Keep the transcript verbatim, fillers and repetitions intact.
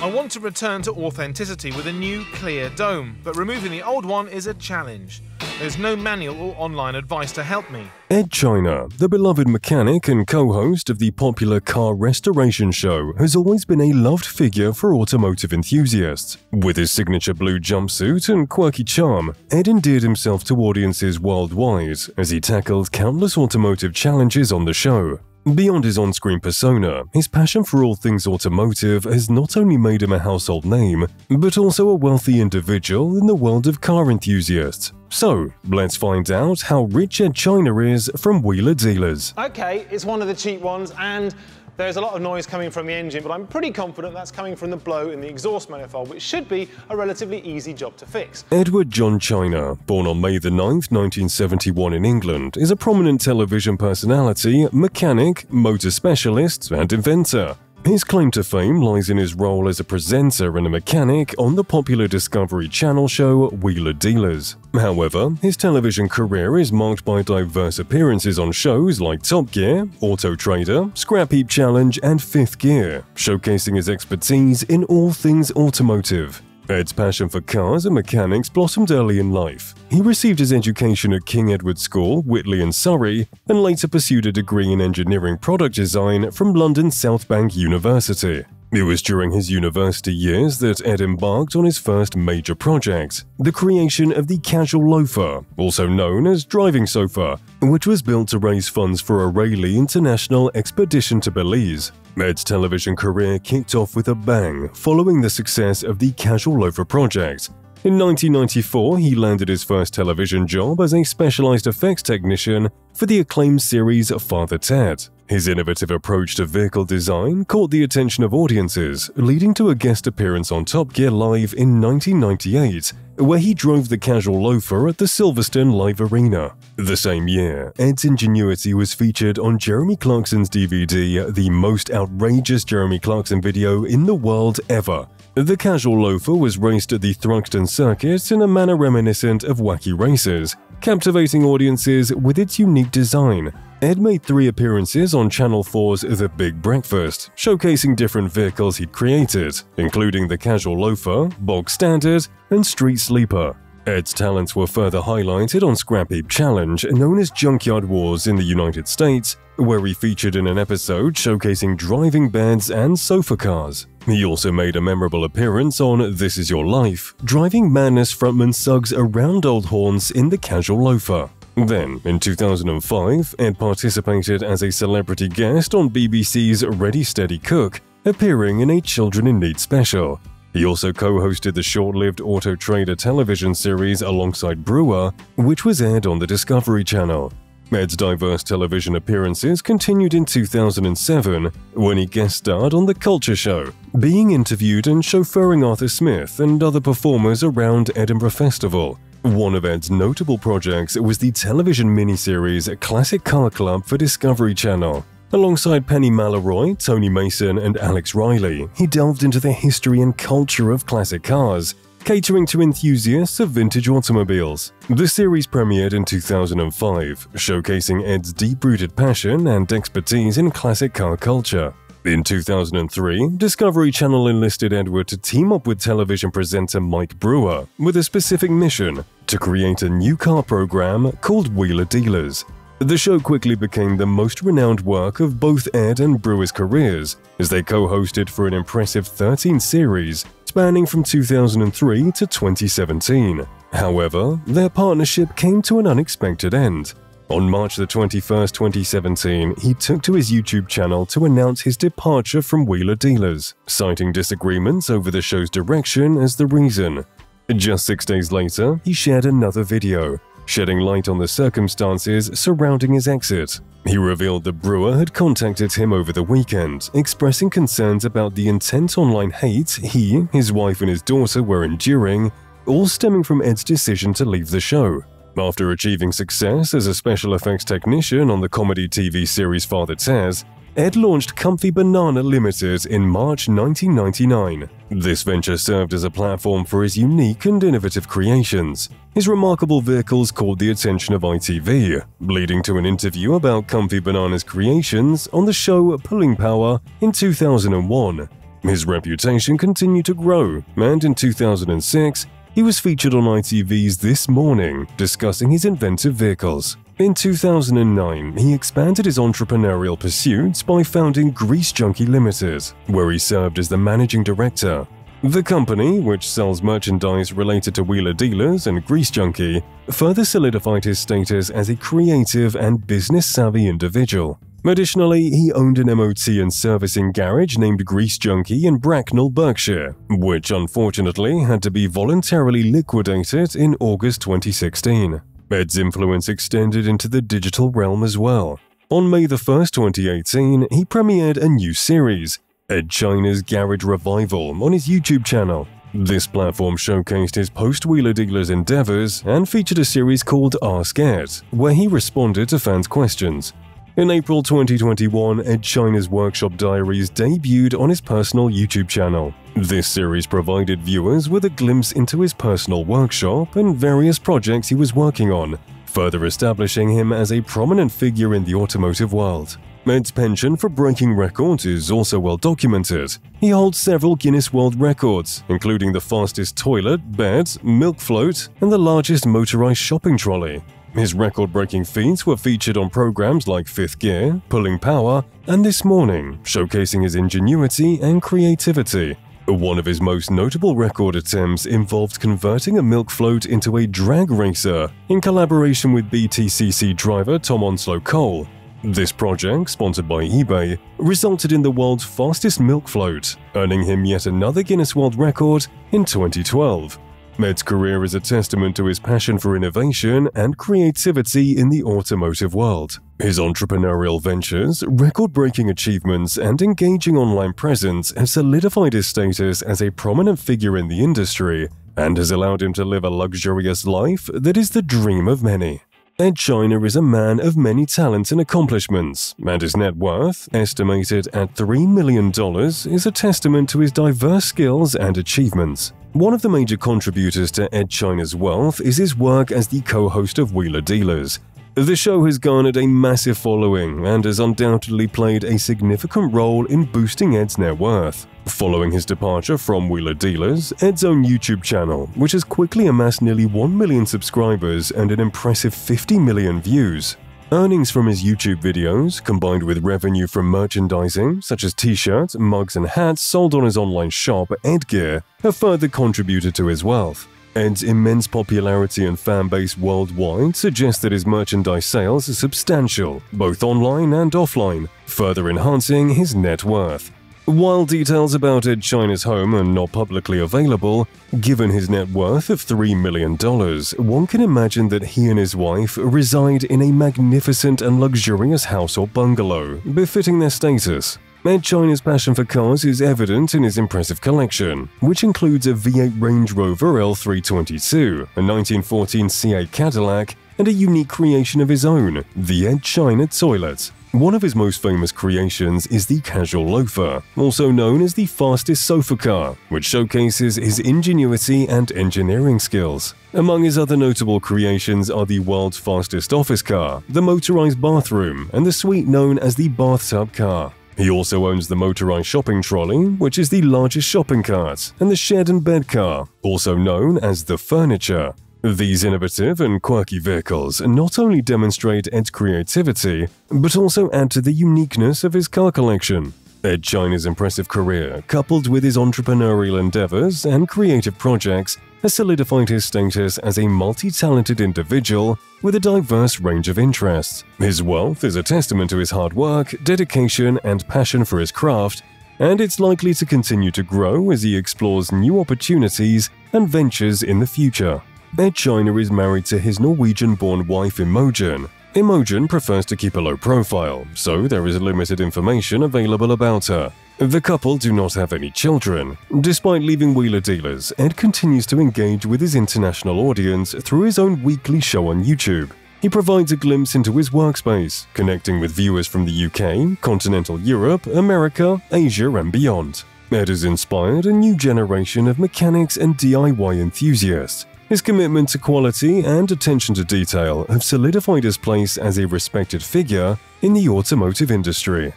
I want to return to authenticity with a new clear dome, but removing the old one is a challenge. There's no manual or online advice to help me. Edd China, the beloved mechanic and co-host of the popular car restoration show, has always been a loved figure for automotive enthusiasts. With his signature blue jumpsuit and quirky charm, Edd endeared himself to audiences worldwide as he tackled countless automotive challenges on the show. Beyond his on-screen persona, his passion for all things automotive has not only made him a household name, but also a wealthy individual in the world of car enthusiasts. So, let's find out how rich Edd China is from Wheeler Dealers. Okay, it's one of the cheap ones, and there's a lot of noise coming from the engine, but I'm pretty confident that's coming from the blow in the exhaust manifold, which should be a relatively easy job to fix. Edward John China, born on May the ninth, nineteen seventy-one in England, is a prominent television personality, mechanic, motor specialist, and inventor. His claim to fame lies in his role as a presenter and a mechanic on the popular Discovery Channel show Wheeler Dealers. However, his television career is marked by diverse appearances on shows like Top Gear, Auto Trader, Scrap Heap Challenge, and Fifth Gear, showcasing his expertise in all things automotive. Edd's passion for cars and mechanics blossomed early in life. He received his education at King Edward School, Whitley in Surrey, and later pursued a degree in engineering product design from London South Bank University. It was during his university years that Edd embarked on his first major project, the creation of the Casual Loafer, also known as Driving Sofa, which was built to raise funds for a Raleigh International expedition to Belize. Edd's television career kicked off with a bang following the success of the Casual Loafer project. In nineteen ninety-four, he landed his first television job as a specialized effects technician for the acclaimed series Father Ted. His innovative approach to vehicle design caught the attention of audiences, leading to a guest appearance on Top Gear Live in nineteen ninety-eight, where he drove the Casual Loafer at the Silverstone Live Arena. The same year, Edd's ingenuity was featured on Jeremy Clarkson's D V D, The Most Outrageous Jeremy Clarkson Video in the World Ever. The Casual Loafer was raced at the Thruxton Circuit in a manner reminiscent of Wacky Races, captivating audiences with its unique design. Edd made three appearances on Channel four's The Big Breakfast, showcasing different vehicles he'd created, including the Casual Loafer, Bog Standard, and Street Sleeper. Edd's talents were further highlighted on Scrap Heap Challenge, known as Junkyard Wars in the United States, where he featured in an episode showcasing driving beds and sofa cars. He also made a memorable appearance on This Is Your Life, driving Madness frontman Suggs around old haunts in the Casual Loafer. Then, in two thousand five, Edd participated as a celebrity guest on B B C's Ready Steady Cook, appearing in a Children in Need special. He also co-hosted the short-lived Auto Trader television series alongside Brewer, which was aired on the Discovery Channel. Edd's diverse television appearances continued in two thousand seven, when he guest starred on The Culture Show, being interviewed and chauffeuring Arthur Smith and other performers around Edinburgh Festival. One of Edd's notable projects was the television miniseries Classic Car Club for Discovery Channel. Alongside Penny Malleroy, Tony Mason, and Alex Riley, he delved into the history and culture of classic cars, catering to enthusiasts of vintage automobiles. The series premiered in two thousand five, showcasing Edd's deep-rooted passion and expertise in classic car culture. In two thousand three, Discovery Channel enlisted Edward to team up with television presenter Mike Brewer with a specific mission to create a new car program called Wheeler Dealers. The show quickly became the most renowned work of both Edd and Brewer's careers, as they co-hosted for an impressive thirteen series spanning from two thousand three to twenty seventeen. However, their partnership came to an unexpected end. On March the twenty-first, twenty seventeen, he took to his YouTube channel to announce his departure from Wheeler Dealers, citing disagreements over the show's direction as the reason. Just six days later, he shared another video, shedding light on the circumstances surrounding his exit. He revealed that Brewer had contacted him over the weekend, expressing concerns about the intense online hate he, his wife, and his daughter were enduring, all stemming from Edd's decision to leave the show. After achieving success as a special effects technician on the comedy T V series Father Ted, Edd launched Comfy Banana Limited in March nineteen ninety-nine. This venture served as a platform for his unique and innovative creations. His remarkable vehicles caught the attention of I T V, leading to an interview about Comfy Banana's creations on the show Pulling Power in two thousand one. His reputation continued to grow, and in two thousand six, he was featured on I T V's This Morning, discussing his inventive vehicles. In two thousand nine, he expanded his entrepreneurial pursuits by founding Grease Junkie Limited, where he served as the managing director. The company, which sells merchandise related to Wheeler Dealers and Grease Junkie, further solidified his status as a creative and business-savvy individual. Additionally, he owned an M O T and servicing garage named Grease Junkie in Bracknell, Berkshire, which unfortunately had to be voluntarily liquidated in August twenty sixteen. Edd's influence extended into the digital realm as well. On May the first, twenty eighteen, he premiered a new series, Edd China's Garage Revival, on his YouTube channel. This platform showcased his post-Wheeler Dealers endeavors and featured a series called Ask Ed, where he responded to fans' questions. In April twenty twenty-one, Edd China's Workshop Diaries debuted on his personal YouTube channel. This series provided viewers with a glimpse into his personal workshop and various projects he was working on, further establishing him as a prominent figure in the automotive world. Edd's penchant for breaking records is also well documented. He holds several Guinness World Records, including the fastest toilet, bed, milk float, and the largest motorized shopping trolley. His record-breaking feats were featured on programs like Fifth Gear, Pulling Power, and This Morning, showcasing his ingenuity and creativity. One of his most notable record attempts involved converting a milk float into a drag racer in collaboration with B T C C driver Tom Onslow Cole. This project, sponsored by eBay, resulted in the world's fastest milk float, earning him yet another Guinness World Record in twenty twelve. Edd's career is a testament to his passion for innovation and creativity in the automotive world. His entrepreneurial ventures, record-breaking achievements, and engaging online presence have solidified his status as a prominent figure in the industry and has allowed him to live a luxurious life that is the dream of many. Edd China is a man of many talents and accomplishments, and his net worth, estimated at three million dollars, is a testament to his diverse skills and achievements. One of the major contributors to Edd China's wealth is his work as the co-host of Wheeler Dealers. The show has garnered a massive following and has undoubtedly played a significant role in boosting Edd's net worth. Following his departure from Wheeler Dealers, Edd's own YouTube channel, which has quickly amassed nearly one million subscribers and an impressive fifty million views. Earnings from his YouTube videos, combined with revenue from merchandising, such as t-shirts, mugs and hats sold on his online shop, Edd Gear, have further contributed to his wealth. Edd's immense popularity and fan base worldwide suggests that his merchandise sales are substantial, both online and offline, further enhancing his net worth. While details about Edd China's home are not publicly available, given his net worth of three million dollars, one can imagine that he and his wife reside in a magnificent and luxurious house or bungalow, befitting their status. Edd China's passion for cars is evident in his impressive collection, which includes a V eight Range Rover L three twenty-two, a nineteen fourteen C eight Cadillac, and a unique creation of his own, the Edd China Toilet. One of his most famous creations is the Casual Loafer, also known as the fastest sofa car, which showcases his ingenuity and engineering skills. Among his other notable creations are the world's fastest office car, the motorized bathroom, and the suite known as the bathtub car. He also owns the motorized shopping trolley, which is the largest shopping cart, and the shed and bed car, also known as the furniture. These innovative and quirky vehicles not only demonstrate Edd's creativity, but also add to the uniqueness of his car collection. Edd China's impressive career, coupled with his entrepreneurial endeavors and creative projects, has solidified his status as a multi-talented individual with a diverse range of interests. His wealth is a testament to his hard work, dedication, and passion for his craft, and it's likely to continue to grow as he explores new opportunities and ventures in the future. Edd China is married to his Norwegian-born wife Imogen. Imogen prefers to keep a low profile, so there is limited information available about her. The couple do not have any children. Despite leaving Wheeler Dealers, Edd continues to engage with his international audience through his own weekly show on YouTube. He provides a glimpse into his workspace, connecting with viewers from the U K, continental Europe, America, Asia, and beyond. Edd has inspired a new generation of mechanics and D I Y enthusiasts. His commitment to quality and attention to detail have solidified his place as a respected figure in the automotive industry.